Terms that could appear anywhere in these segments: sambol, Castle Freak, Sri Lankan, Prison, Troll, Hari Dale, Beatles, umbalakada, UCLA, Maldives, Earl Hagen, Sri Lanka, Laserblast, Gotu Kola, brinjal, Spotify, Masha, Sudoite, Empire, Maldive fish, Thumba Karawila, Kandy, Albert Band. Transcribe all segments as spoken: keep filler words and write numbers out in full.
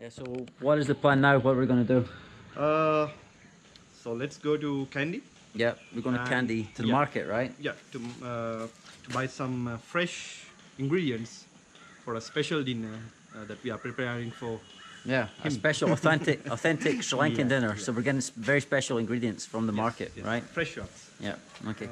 Yeah, so what is the plan now, what we're going to do? Uh, so let's go to Kandy. Yeah, we're going to Kandy, to the yeah. market, right? Yeah, to, uh, to buy some uh, fresh ingredients for a special dinner uh, that we are preparing for Yeah, him. a special, authentic, authentic Sri Lankan yeah, dinner. Yeah. So we're getting very special ingredients from the yes, market, yes. right? Fresh ones. Yeah, okay.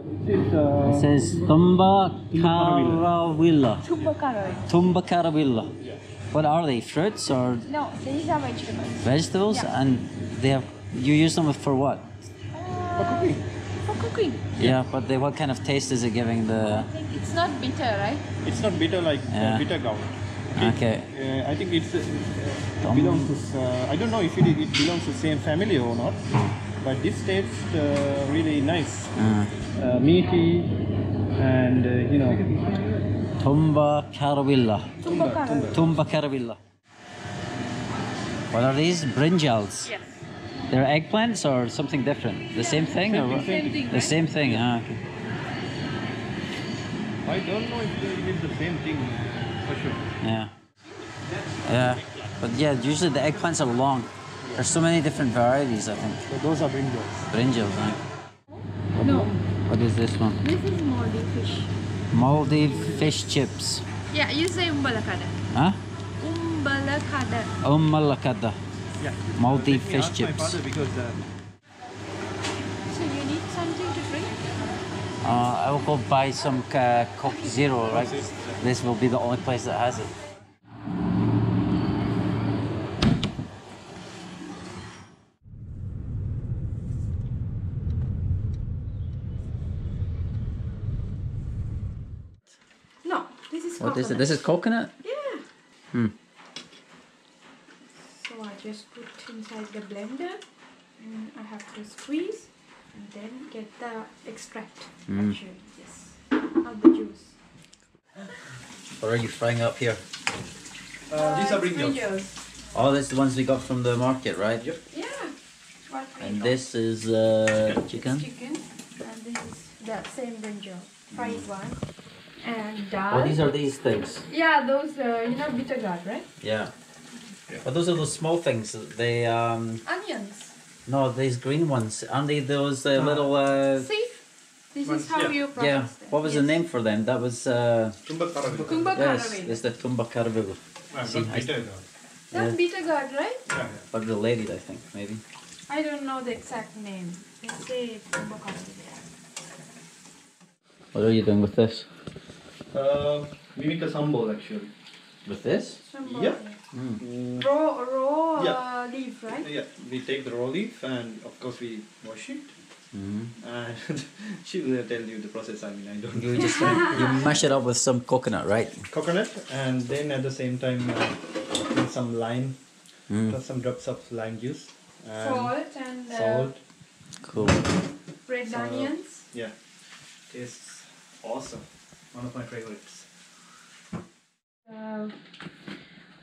And it says Thumba Karawila. Thumba Karawila. Thumba Karawila. Yeah. What are they? Fruits or? No, these are vegetables. Vegetables, yeah. and they have. You use them for what? Uh, for cooking. For cooking. Yeah, yeah but they, what kind of taste is it giving the? I think it's not bitter, right? It's not bitter like yeah. uh, bitter gourd. Okay. It, uh, I think it's. Uh, it belongs to. Uh, I don't know if it, it belongs to the same family or not. But this tastes uh, really nice, uh. Uh, meaty, and uh, you know. Thumba Karawila. Thumba Karawila. Thumba Karawila. What are these? Brinjals. Yes. They're eggplants or something different? The yeah. same thing, same or what? Same thing, the right? same thing. Ah, okay. I don't know if it is the same thing for sure. Yeah. Yeah, but yeah, usually the eggplants are long. There's so many different varieties, I think. So those are brinjals. Brinjals, right? No. What is this one? This is Maldive fish. Maldive fish chips. Yeah, you say umbalakada. Huh? Umbalakada. Umbalakada. Yeah. Maldive fish chips. Because, uh... So you need something to drink? Uh, I will go buy some uh, Coke Zero, right? This will be the only place that has it. What coconut. is it? This is coconut? Yeah. Hmm. So I just put inside the blender and I have to squeeze and then get the extract. Mm. Actually, yes. Not the juice. What are you frying up here? Uh, uh, these are brinjals. Oh, that's the ones we got from the market, right? Yep. Yeah. What and this got? is uh, chicken. It's chicken. And this is the same brinjal. Fried mm. one. And dal. Oh, these are these things. Yeah, those uh, you know bitter gourd, right? Yeah. yeah. But those are those small things. They um. Onions. No, these green ones. Aren't they those uh, little? Uh... See, this is how yeah. you pronounce yeah. them. What was yes. the name for them? That was. Uh... Thumba Karawila. Thumba Karawila. Yes, it's the Thumba Karawila. Well, See, that's bitter gourd. That's yeah. bitter gourd, right? Yeah, yeah. But related, I think, maybe. I don't know the exact name. Let's say Thumba Karawila. What are you doing with this? Uh, we make a sambol actually. With this? Sambol. Yeah. Mm. Raw, raw yeah. Uh, leaf, right? Yeah. We take the raw leaf and of course we wash it. Mm. And she will tell you the process. I mean, I don't. You just you mash it up with some coconut, right? Coconut, and then at the same time uh, some lime, mm. plus some drops of lime juice. And salt and. Uh, salt. Cool. Red so, onions. Yeah. Tastes awesome. One of my favorites. Uh,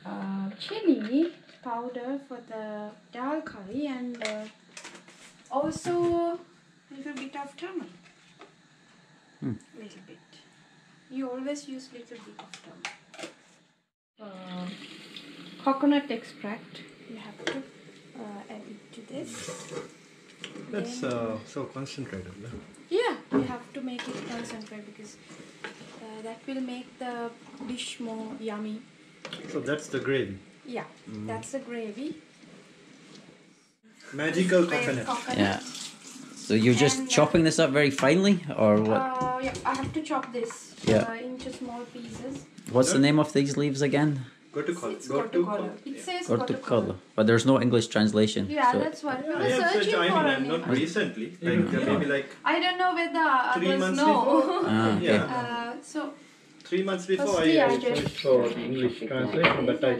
uh, chili powder for the dal curry and uh, also a little bit of turmeric. Hmm. Little bit. You always use little bit of turmeric. Uh, coconut extract. You have to uh, add it to this. That's uh, so concentrated. No? Yeah, you have to make it concentrated because uh, that will make the dish more yummy. So that's the gravy? Yeah, mm. that's the gravy. Magical coconut. coconut. Yeah. So you're just and, chopping uh, this up very finely or what? Uh, yeah, I have to chop this yeah. uh, into small pieces. What's the name of these leaves again? Gotu Kola. It's Gotu Kola. It says Gotu Kola. But there's no English translation. Yeah, so. that's what we were searching for. I mean, I'm not recently. Like, mm-hmm. maybe like I don't know whether others know. Ah, okay. yeah. uh, so three months before I, I searched for English translation, but I,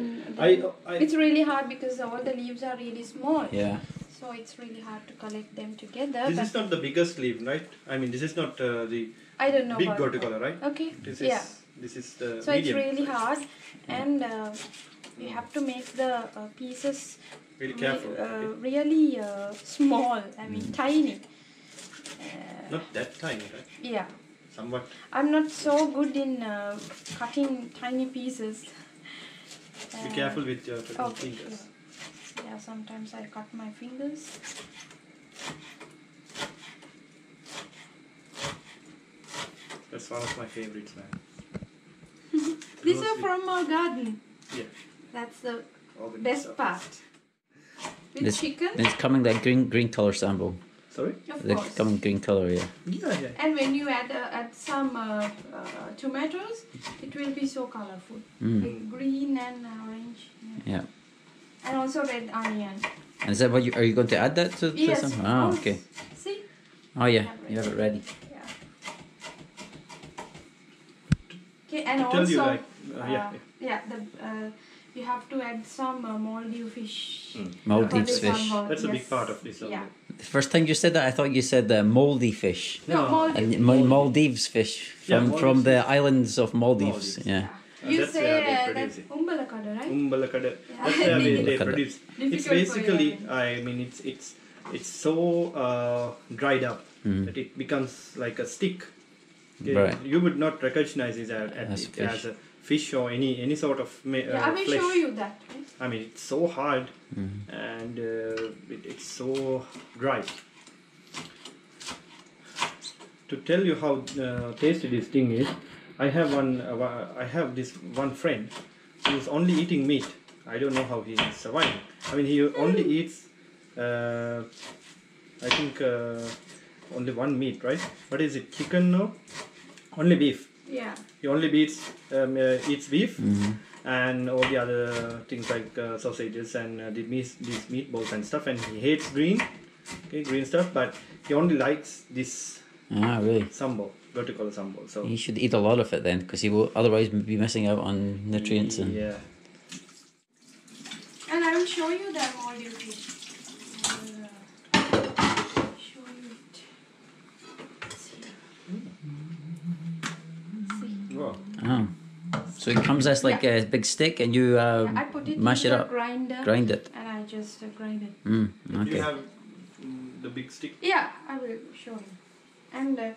I, I... It's really hard because all the leaves are really small. Yeah. So it's really hard to collect them together. This is not the biggest leaf, right? I mean, this is not uh, the I don't know big Gotu Kola, right? Okay. This is, yeah. This is the so medium. It's really hard, and uh, you have to make the uh, pieces really careful, uh, okay. really uh, small. I mean, mm. tiny. Uh, Not that tiny, right? Yeah. somewhat. I'm not so good in uh, cutting tiny pieces. Be careful with your oh, fingers. Sure. Yeah, sometimes I cut my fingers. That's one of my favorites, man. These are from our garden. Yeah. That's the, the best stuff. part. With this, chicken. It's coming like green, green color sambal. Sorry? Of the course. Coming green color, yeah. Yeah, yeah. And when you add, uh, add some uh, uh, tomatoes, it will be so colorful. Mm. Like green and orange. Yeah. Yeah. And also red onion. And is that what you are you going to add that to, to yes, some? Oh, okay. See? Oh yeah, have you have it ready. Okay, and also, like, uh, uh, yeah, yeah, the, uh, you have to add some uh, Maldive fish. Mm. Maldive fish. That's yes. a big part of this. Yeah. The first time you said that, I thought you said uh, moldy fish. No, no. Maldives. And Maldives. Maldives fish from, yeah, Maldives. from the islands of Maldives. Maldives. Yeah. yeah. You say uh, that's umbalakada, right? Umbalakada. Yeah. That's where they, they produce. Difficult it's basically, I mean, it's it's it's so uh, dried up mm. that it becomes like a stick. Okay. Right. You would not recognize it as, as, it, fish. as a fish or any any sort of uh, yeah, I will flesh. show you that. Right? I mean, it's so hard mm-hmm. and uh, it, it's so dry. To tell you how uh, tasty this thing is, I have one. Uh, I have this one friend who's only eating meat. I don't know how he is surviving. I mean, he only eats. Uh, I think. Uh, Only one meat, right? What is it? Chicken, no? Only beef. Yeah. He only beats, um, uh, eats beef mm-hmm. and all the other things like uh, sausages and uh, the meat, these meatballs and stuff. And he hates green, okay, green stuff. But he only likes this. Ah, really? Sambol, Gotu Kola sambol. So he should eat a lot of it then, because he will otherwise be missing out on nutrients. And... Yeah. And I will show you that all your fish. Oh. So it comes as like yeah. a big stick, and you uh, yeah, I put it mash in it up, grinder, grind it, and I just uh, grind it. Mm, okay. Do you have mm, the big stick? Yeah, I will show you. And uh,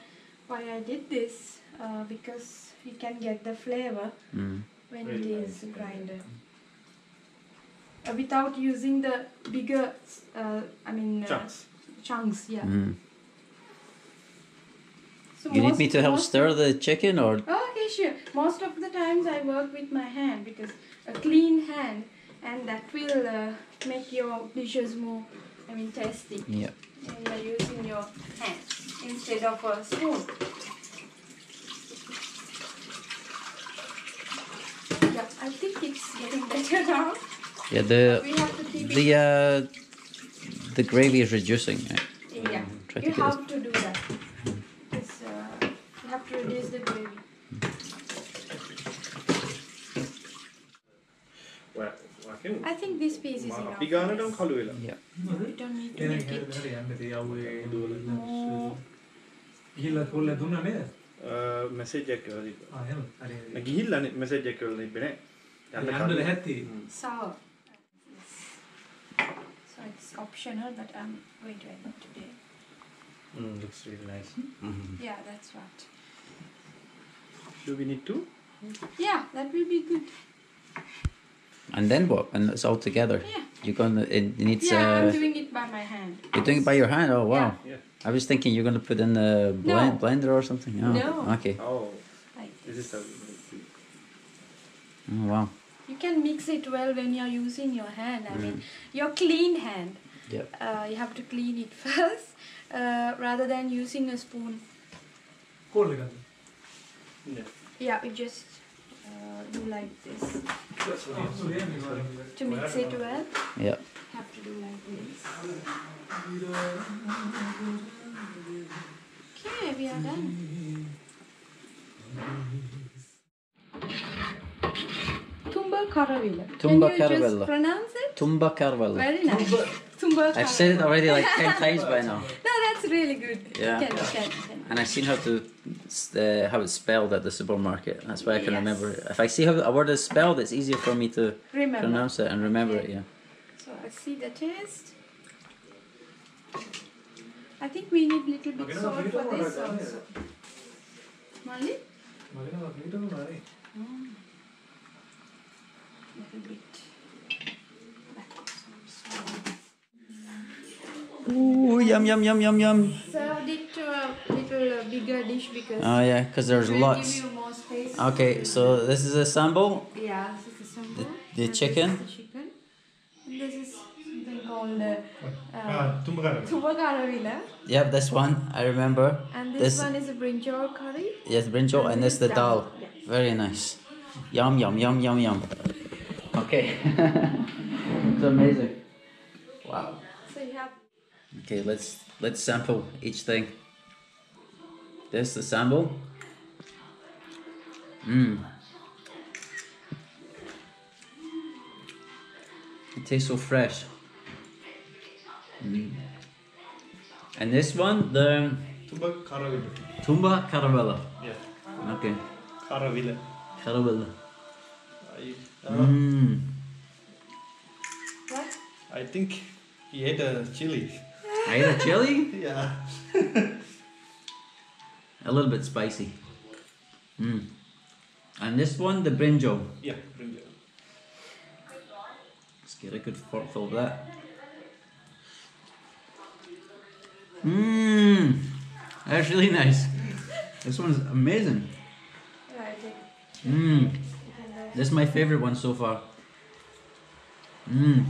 why I did this uh, because you can get the flavor mm. when really it is nice. grinder uh, without using the bigger. Uh, I mean uh, chunks. Chunks, yeah. Mm. So you need me to help stir the chicken, or? Okay, sure. Most of the times I work with my hand, because a clean hand, and that will uh, make your dishes more, I mean, tasty. Yeah. And you're using your hand instead of a spoon. Yeah, I think it's getting better now. Yeah, the we have to keep the uh, the gravy is reducing. Right? Yeah, Try you to have this. to do that. Reduce the gravy. Well, I think this piece is enough. Yeah. No, we don't need to make it more. Uh, message Sour. So it's optional, but I'm going to add it today. Mm, looks really nice. Mm-hmm. Yeah, that's right. Do we need two? Yeah, that will be good. And then what? And it's all together. Yeah. You're gonna. It needs. Yeah, uh, I'm doing it by my hand. You're doing it by your hand. Oh wow. Yeah. I was thinking you're gonna put in a blend, no. blender or something. Oh, no. Okay. Oh. Like this. This is how. Oh wow. You can mix it well when you're using your hand. I mm. mean, your clean hand. Yeah. Uh, you have to clean it first, uh, rather than using a spoon. Cool. Yeah. Yeah, you just uh, do like this. To mix it well, yeah. have to do like this. Okay, we are done. Thumba Karawila. Thumba Karawila. Can you just pronounce it? Thumba Karawila. Very nice. Thumba Karawila. I've said it already like ten times by now. That's really good. Yeah. Can, can, can. And I've seen how to uh, how it's spelled at the supermarket. That's why I can yes. remember it. If I see how a word is spelled, it's easier for me to remember. pronounce it and remember yeah. it. Yeah. So I see the taste. I think we need a little bit salt for this also. Mali? Mali, no, a little Mali. Mm. A little bit. Ooh, yum, yum, yum, yum, yum. Served it to a little uh, bigger dish because. Oh, yeah, because there's lots. Give you more space. Okay, so this is a sambol? Yeah, this is a sambol. The, the chicken? This is the chicken. And this is something called uh, uh, Thumba Karawila. Yep, this one I remember. And this, this one is a brinjal curry. Yes, brinjal, and, and this is the dal. dal. Yes. Very nice. Yum, yum, yum, yum, yum. Okay. It's amazing. Wow. So you have. Okay, let's let's sample each thing. This the sambal. Mmm. It tastes so fresh. Mm. And this one, the Thumba Karawila. Thumba Karawila. Yeah. Okay. Karawila. Karawila. I, uh, mm. What? I think he ate a chili. I ate a chili? Yeah. A little bit spicy. Mm. And this one, the brinjal. Yeah, brinjal. Let's get a good forkful of that. Mmm, that's really nice. This one's amazing. Mmm, this is my favorite one so far. Mmm.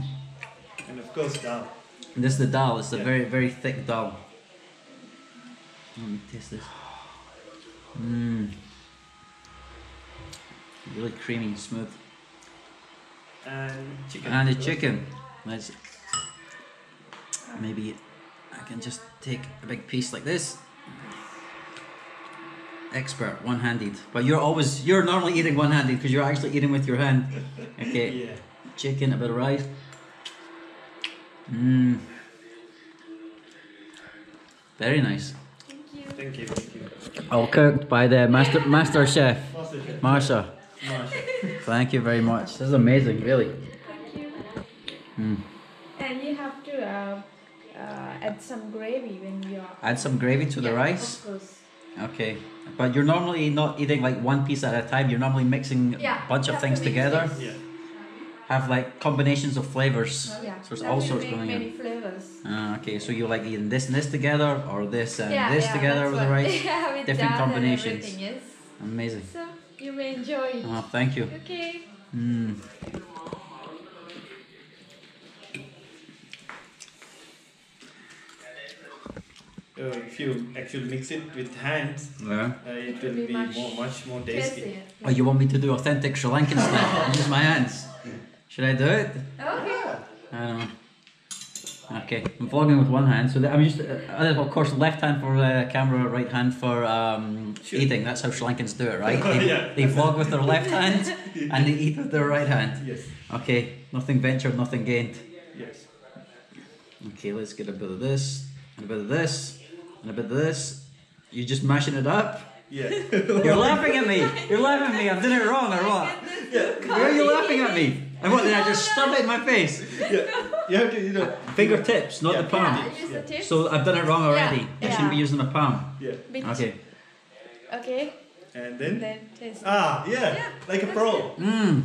And of course dal. And this is the dal, it's a yeah. very, very thick dal. Let me taste this. Mmm. Really creamy and smooth. And chicken. And the chicken. Let's maybe I can just take a big piece like this. Expert, one-handed. But you're always, you're normally eating one-handed because you're actually eating with your hand. Okay. Yeah. Chicken, a bit of rice. Mmm. Very nice. Thank you. Thank you. Thank you. All cooked by the master, master chef, Marsha. Marsha. Thank you very much. This is amazing, really. Thank you. Mm. And you have to uh, uh, add some gravy when you are. Add some gravy to the yeah, rice. Of course. Okay, but you're normally not eating like one piece at a time. You're normally mixing yeah, a bunch of things together. Yeah. Have like combinations of flavors. Yeah. So there's all sorts going on. Many flavors. Ah, okay, so you like eating this and this together, or this and yeah, this yeah, together with the rice. Yeah, with different combinations. And yes. Amazing. So you may enjoy it. Oh, thank you. Okay. Mm. Uh, if you actually mix it with hands, yeah. uh, it will be, be much, more, much more tasty. Oh, you want me to do authentic Sri Lankan style and use my hands? Should I do it? Okay. Um, okay, I'm vlogging with one hand, so that I'm just, uh, of course, left hand for uh, camera, right hand for um, sure. eating. That's how Sri Lankans do it, right? They, yeah. they vlog with their left hand and they eat with their right hand. Yes. Okay, nothing ventured, nothing gained. Yes. Okay, let's get a bit of this and a bit of this. And a bit of this. You're just mashing it up? Yeah. You're laughing at me. You're laughing at me. I'm doing it wrong or what? Yeah. Why are you laughing at me? And what, did I just stuff it in my face? Yeah. You have to, you know. Fingertips, not yeah, the palm. Yeah, yeah. The so I've done it wrong already. Yeah. I yeah. shouldn't be using the palm. Yeah. Okay. Okay. And then? Then taste. Ah, yeah. yeah. Like a pro. Mmm.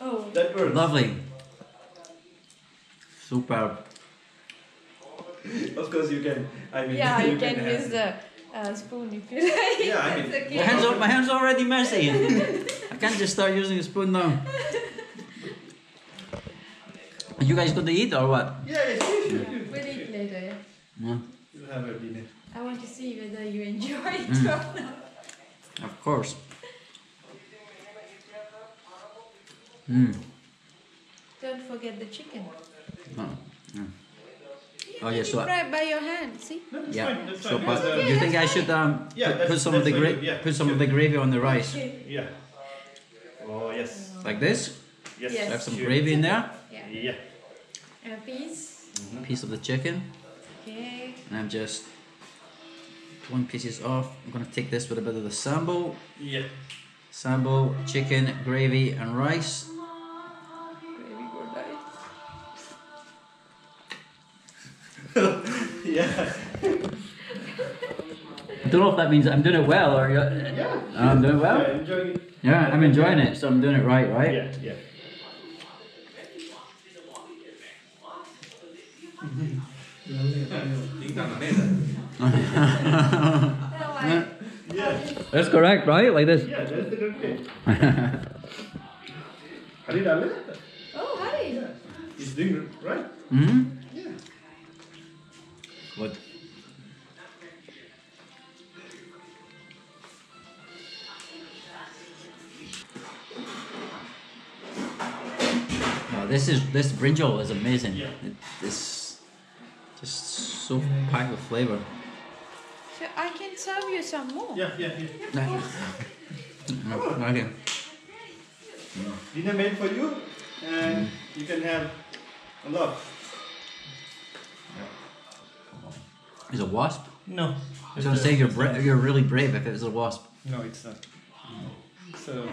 Oh. That works. Lovely. Superb. Of course you can. I mean, yeah, you, you can, can use the uh, spoon if you like. Yeah, I mean, okay. my, hands are, my hands are already messy. I can't just start using a spoon now. Are you guys going to eat or what? Yeah, yeah. We'll eat later. Yeah. Yeah. You'll have a dinner. I want to see whether you enjoy it mm. or not. Of course. Mm. Don't forget the chicken. No. Mm. Oh yeah, so I, by your hand, see? That's yeah. Fine, that's so, fine. But that's okay, you think I should um yeah, put, put some of the gravy, yeah, put some sure. of the gravy on the rice? Yeah. Oh yes. Like this? Yes. yes. Have some sure. gravy in there. Yeah. Yeah. And a piece. Mm-hmm. Piece of the chicken. Okay. And I'm just pulling pieces off. I'm gonna take this with a bit of the sambal. Yeah. Sambal, chicken, gravy, and rice. Yeah. don't know if that means I'm doing it well or you're, yeah, I'm doing it well. Yeah, enjoying it. Yeah, I'm enjoying it, so I'm doing it right, right? Yeah, yeah. That's correct, right? Like this. Yeah, that's the good thing. Hari Dale. Oh, Hari. Yeah. He's doing it right. Mm-hmm. Yeah. What? Wow, this is this brinjal is amazing. Yeah. It, it's just so packed with flavor. So I can serve you some more. Yeah, yeah, yeah. yeah. Oh. Okay. Dinner made for you, and mm. you can have a lot. Is it a wasp? No. I was gonna say you're bra you're really brave if it was a wasp. No, it's not. Mm. So,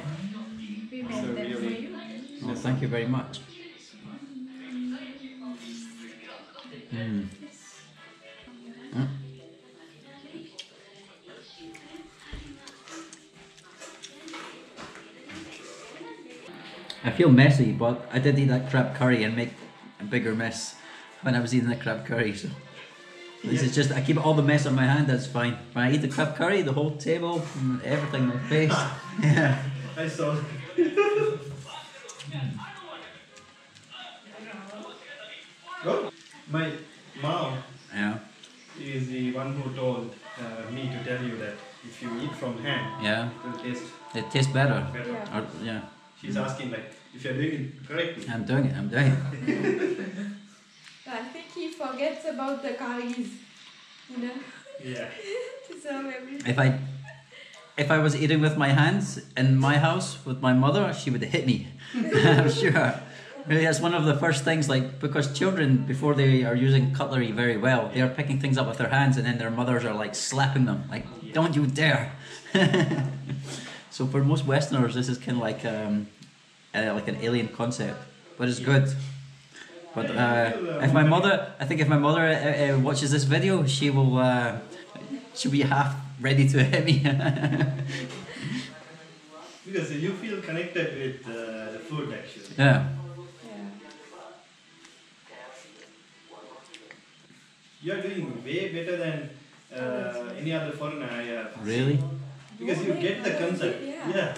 we made so them really. For you. Well, thank you very much. Mm. Mm. I feel messy, but I did eat that crab curry and make a bigger mess when I was eating the crab curry. So this yeah. is just, I keep all the mess on my hand, that's fine. When I eat the crab curry, the whole table, and everything, my face. Yeah. I saw it. Well, my mom yeah. is the one who told uh, me to tell you that if you eat from hand, yeah. it will taste... It tastes better. better. Yeah. Or, yeah. She's asking like, if you're doing it correctly. I'm doing it, I'm doing it. I think he forgets about the curries, you know? Yeah. To serve everything. If I, if I was eating with my hands in my house with my mother, she would hit me, I'm sure. Really, that's one of the first things, like, because children, before they are using cutlery very well, they are picking things up with their hands and then their mothers are like slapping them, like, yeah. don't you dare. So for most Westerners, this is kind of like um, uh, like an alien concept, but it's good. But uh, if my mother, I think if my mother uh, uh, watches this video, she will uh, she'll be half ready to hit me. Because you feel connected with uh, the food, actually. Yeah. yeah. You are doing way better than uh, any other foreigner I have. Really? Because you get the concept, yeah. yeah.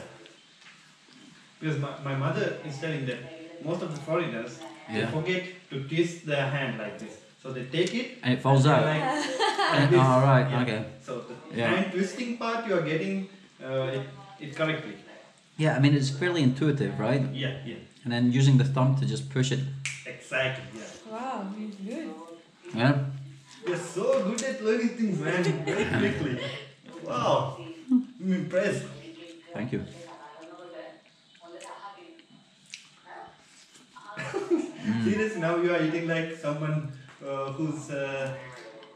Because my, my mother is telling that most of the foreigners, yeah. they forget to twist their hand like this. So they take it and it falls and out. Like, like this. Oh, right, yeah. okay. So the yeah. hand twisting part, you are getting uh, it, it correctly. Yeah, I mean, it's fairly intuitive, right? Yeah, yeah. And then using the thumb to just push it. Exactly, yeah. Wow, it's good. Yeah. You're so good at learning things, man, very quickly. Wow. I'm impressed. Thank you. mm. Seriously, now you are eating like someone uh, who's uh,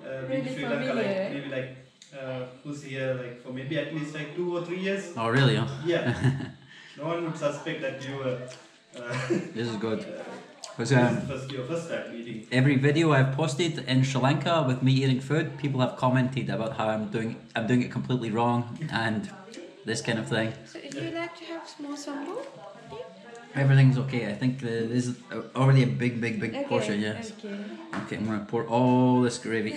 uh, maybe Sri Lanka, like, maybe like uh, who's here like for maybe at least like two or three years. Oh really? Huh? Yeah. No one would suspect that you were. Uh, this is good. Uh, Because um, every video I've posted in Sri Lanka with me eating food, people have commented about how I'm doing I'm doing it completely wrong and this kind of thing. So would you like to have small sambol? Everything's okay. I think the, this is already a big, big, big okay, portion, yes. Okay. Okay, I'm going to pour all this gravy.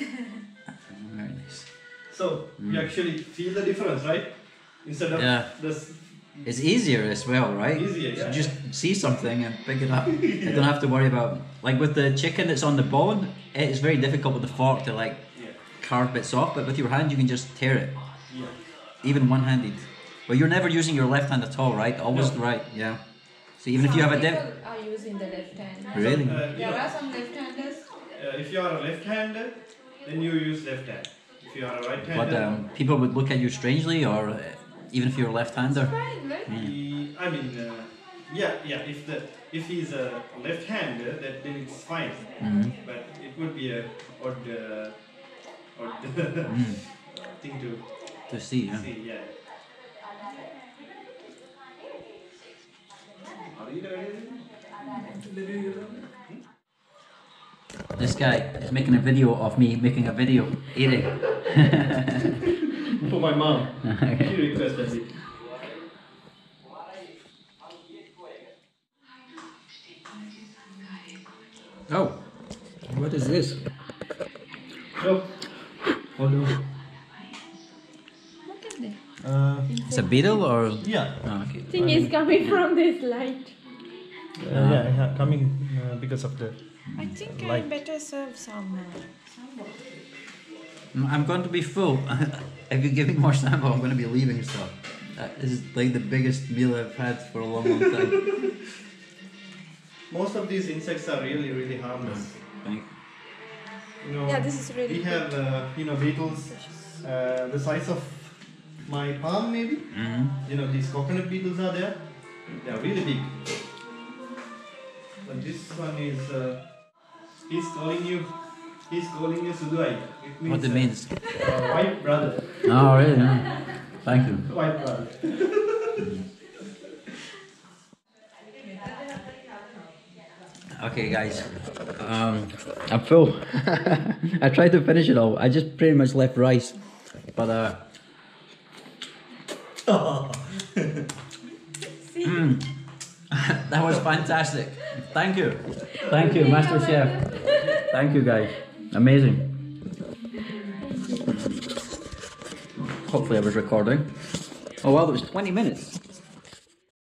Very nice. So, mm. you actually feel the difference, right? Instead of yeah. this... It's easier as well, right? Easier, yeah. You just see something and pick it up. yeah. You don't have to worry about it. Like with the chicken that's on the bone, it's very difficult with the fork to like yeah. carve bits off, but with your hand you can just tear it. Yeah. Even one-handed. But you're never using your left hand at all, right? Always no. right, yeah. So even some if you have a dip... are using the left hand. Right? Really? So, uh, there are some left-handers. Uh, if you are a left-hander, then you use left hand. If you are a right-hander... But um, people would look at you strangely or... Uh, even if you're left-hander. Right? Mm. I mean, uh, yeah, yeah. If the if he's a left-hander, that then it's fine. Mm-hmm. But it would be a odd, uh, odd mm. thing to to see. Yeah. See, yeah. This guy is making a video of me making a video eating. for my mom. She requested it. Oh, what is this? Look. Oh, no. What is this? Uh, it's a beetle or? Yeah. Oh, okay. Thing is coming from this light. Uh, uh, yeah, yeah, coming uh, because of the. I think light. I better serve some uh, sambol. I'm going to be full. If you're giving more sambol, I'm going to be leaving stuff. That is like the biggest meal I've had for a long, long time. Most of these insects are really, really harmless. Thank you. You know, yeah, this is really. We have, uh, you know, beetles uh, the size of my palm, maybe. Mm-hmm. You know, these coconut beetles are there. They are really big. But this one is. Uh, he's calling you. He's calling you Sudoite. It means, what it uh, means? Uh, white brother. Oh, really? No. Thank you. White brother. Okay, guys. Um, I'm full. I tried to finish it all. I just pretty much left rice. But, uh. Oh. mm. That was fantastic. Thank you. Thank you, Master Chef. Thank you, guys. Amazing. Hopefully I was recording. Oh wow, that was twenty minutes.